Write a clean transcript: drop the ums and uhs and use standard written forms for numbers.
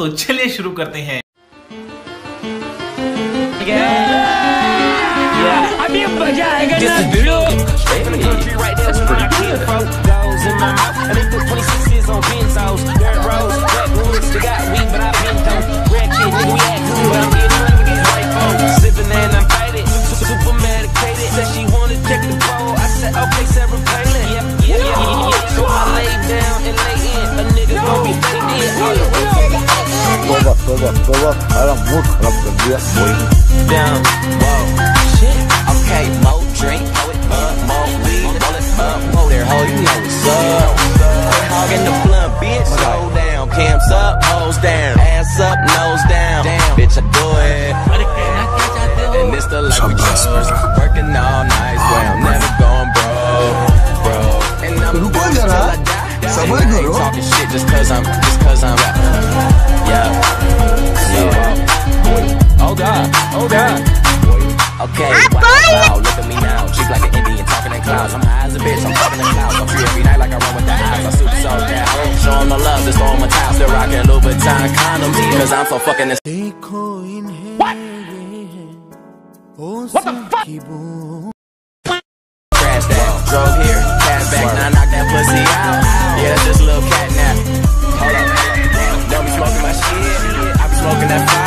तो चलिए शुरू करते हैं। अभी मजा आएगा go up, I don't want to come to this way. Down, whoa, shit, okay, mo drink, hoe it up, mo weed, roll it up, ho there, ho, you know what's up. Hog in the blunt, bitch, slow down, camps up, hoes down, ass up, nose down, damn, bitch, I do it. And it's the life we chose, working all night, well, I'm never going bro. And I'm good till I die, I ain't talking shit just cause I'm okay, wow, look at me now, cheap like an Indian, talking in clouds. I'm high as a bitch, I'm talking in clouds. I'm free every night like I run with the eyes. I'm super sold down, showing my love, just throwing my towels. They're rocking Louboutin condoms because I'm so fucking this. What? What the fuck? Crash that, drove here, cat back, now knock that pussy out. Yeah, just little cat nap. Hold up, don't be smoking my shit. I be smoking that.